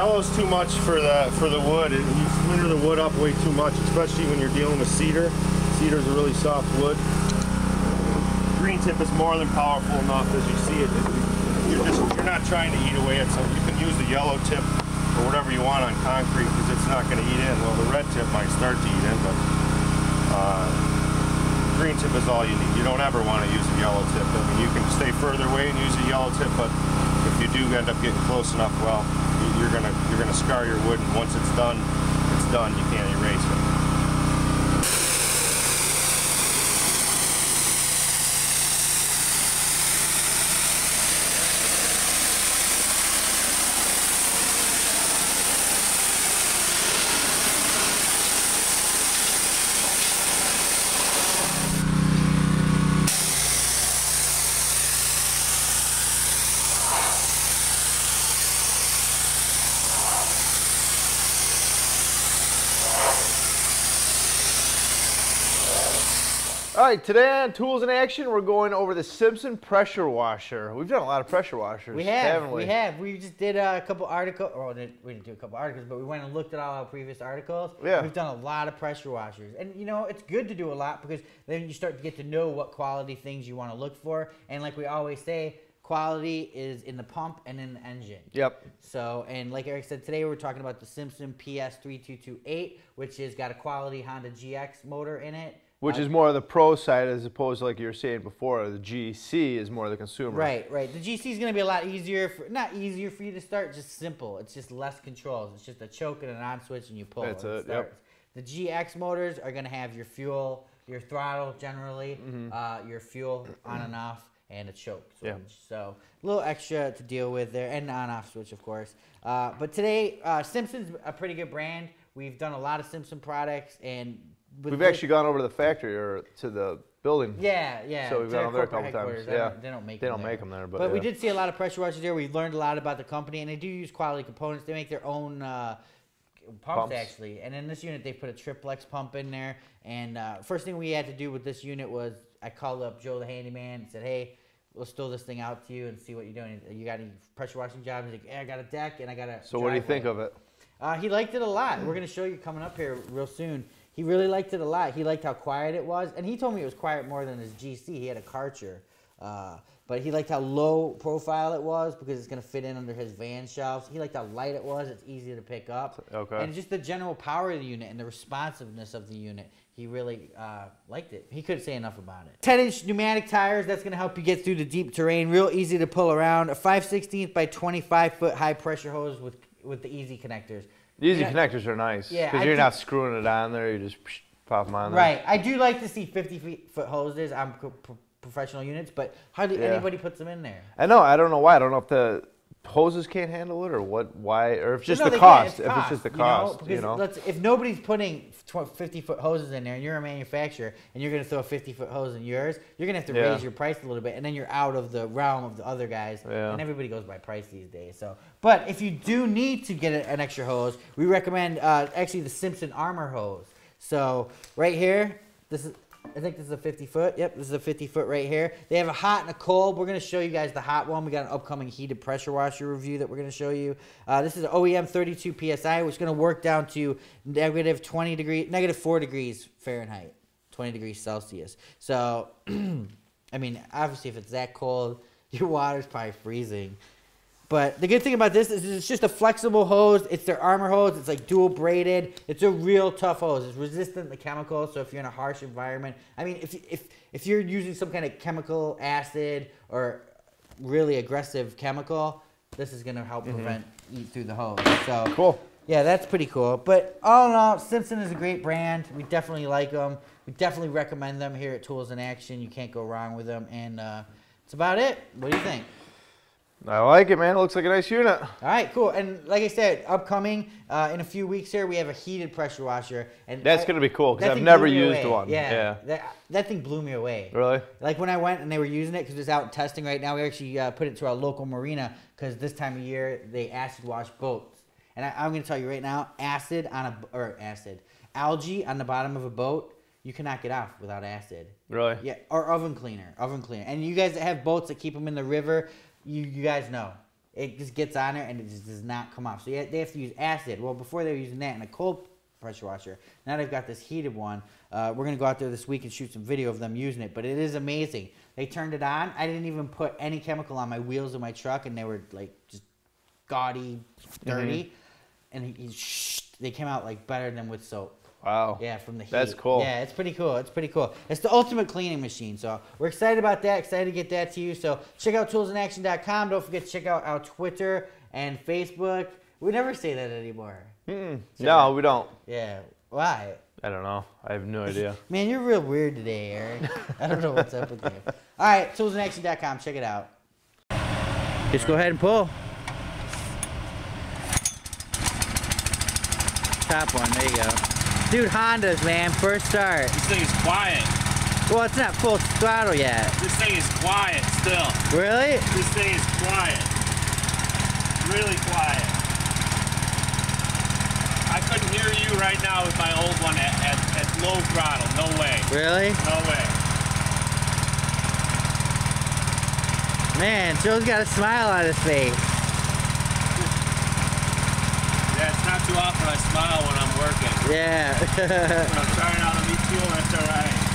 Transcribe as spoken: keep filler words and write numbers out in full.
Yellow's too much for the for the wood. It, you splinter the wood up way too much, especially when you're dealing with cedar. Cedar's a really soft wood. Green tip is more than powerful enough, as you see it. You're just you're not trying to eat away at something. You can use the yellow tip or whatever you want on concrete because it's not going to eat in. Well, the red tip might start to eat in, but uh, green tip is all you need. You don't ever want to use a yellow tip. I mean, you can stay further away and use a yellow tip, but if you do end up getting close enough, well, you're gonna you're gonna scar your wood, and once it's done, it's done. You can't erase it. All right, today on Tools in Action, we're going over the Simpson pressure washer. We've done a lot of pressure washers, we have, haven't we? We have. We just did a couple articles, or we didn't do a couple articles, but we went and looked at all our previous articles. Yeah. We've done a lot of pressure washers. And, you know, it's good to do a lot because then you start to get to know what quality things you want to look for. And like we always say, quality is in the pump and in the engine. Yep. So, and like Eric said, today we're talking about the Simpson P S three two two eight, which has got a quality Honda G X motor in it. Which is more of the pro side as opposed to, like you were saying before, the G C is more the consumer. Right, right. The G C is going to be a lot easier, for, not easier for you to start, just simple. It's just less controls. It's just a choke and an on switch and you pull. That's it, yep. The G X motors are going to have your fuel, your throttle generally, mm-hmm. uh, your fuel on and off, and a choke switch. Yeah. So a little extra to deal with there, and an on-off switch, of course. Uh, but today, uh, Simpson's a pretty good brand. We've done a lot of Simpson products, and But We've actually gone over to the factory or to the building. Yeah, yeah. So we've gone over there a couple times. Yeah. They don't, they don't make they them don't there. Make them there, but, but yeah. We did see a lot of pressure washers there. We learned a lot about the company, and they do use quality components. They make their own uh, pumps, pumps actually. And in this unit, they put a triplex pump in there. And uh, first thing we had to do with this unit was I called up Joe the handyman and said, "Hey, let's throw this thing out to you and see what you're doing. You got any pressure washing jobs?" He's like, "Yeah, I got a deck and I got a." So what do you think of it? Uh, he liked it a lot. We're going to show you coming up here real soon. He really liked it a lot. He liked how quiet it was, and he told me it was quiet more than his G C. He had a Karcher, uh, but he liked how low profile it was because it's going to fit in under his van shelves. He liked how light it was. It's easy to pick up. Okay. And just the general power of the unit and the responsiveness of the unit. He really uh, liked it. He couldn't say enough about it. ten inch pneumatic tires, that's going to help you get through the deep terrain. Real easy to pull around. A five sixteenth by twenty-five foot high pressure hose with, with the easy connectors. The easy yeah. connectors are nice, because yeah, you're do, not screwing it on there, you just pop them on there. Right, I do like to see fifty foot hoses on pro professional units, but hardly yeah. anybody puts them in there. I know, I don't know why, I don't know if the hoses can't handle it or what, why, or if it's just no, the cost, it's cost, if it's just the cost, you know. You know? Let's, if nobody's putting fifty foot hoses in there and you're a manufacturer and you're going to throw a fifty foot hose in yours, you're going to have to yeah. raise your price a little bit, and then you're out of the realm of the other guys, yeah. and everybody goes by price these days. So, but if you do need to get an extra hose, we recommend uh, actually the Simpson Armor Hose. So right here, this is, I think this is a fifty foot. Yep, this is a fifty foot right here. They have a hot and a cold. We're going to show you guys the hot one. We got an upcoming heated pressure washer review that we're going to show you. Uh, this is an O E M thirty-two P S I, which is going to work down to negative twenty degrees, negative four degrees Fahrenheit, twenty degrees Celsius. So, I mean, obviously, if it's that cold, your water's probably freezing. But the good thing about this is it's just a flexible hose. It's their armor hose. It's like dual braided. It's a real tough hose. It's resistant to chemicals. So if you're in a harsh environment, I mean, if, if, if you're using some kind of chemical acid or really aggressive chemical, this is going to help mm-hmm. prevent eat through the hose. So cool. Yeah, that's pretty cool. But all in all, Simpson is a great brand. We definitely like them. We definitely recommend them here at Tools in Action. You can't go wrong with them. And uh, that's about it. What do you think? I like it, man. It looks like a nice unit. All right, cool. And like I said, upcoming uh, in a few weeks here, we have a heated pressure washer. And that's going to be cool because I've never used one. Yeah, yeah. That, that thing blew me away. Really? Like when I went and they were using it because it's out testing right now. We actually uh, put it to our local marina because this time of year they acid wash boats. And I, I'm going to tell you right now, acid on a or acid algae on the bottom of a boat. You cannot get off without acid. Really? Yeah. Or oven cleaner, oven cleaner. And you guys that have boats that keep them in the river. You, you guys know, it just gets on there and it just does not come off. So they have to use acid. Well, before they were using that in a cold pressure washer. Now they've got this heated one. Uh, we're going to go out there this week and shoot some video of them using it, but it is amazing. They turned it on. I didn't even put any chemical on my wheels of my truck, and they were like just gaudy, dirty. Mm-hmm. And he, he shh, they came out like better than with soap. Wow. Yeah, from the heat. That's cool. Yeah, it's pretty cool. It's pretty cool. It's the ultimate cleaning machine. So we're excited about that. Excited to get that to you. So check out tools in action dot com. Don't forget to check out our Twitter and Facebook. We never say that anymore. Mm-mm. So no, we don't. Yeah. Why? I don't know. I have no idea. Man, you're real weird today, Eric. I don't know what's up with you. All right, tools in action dot com. Check it out. Just go ahead and pull. Top one. There you go. Dude, Hondas, man. First start. This thing is quiet. Well, it's not full throttle yet. This thing is quiet still. Really? This thing is quiet. Really quiet. I couldn't hear you right now with my old one at, at, at low throttle. No way. Really? No way. Man, Joe's got a smile on his face. Yeah, it's not too often I smile when I'm working. Yeah. When I'm starting out on new fuel, that's all right.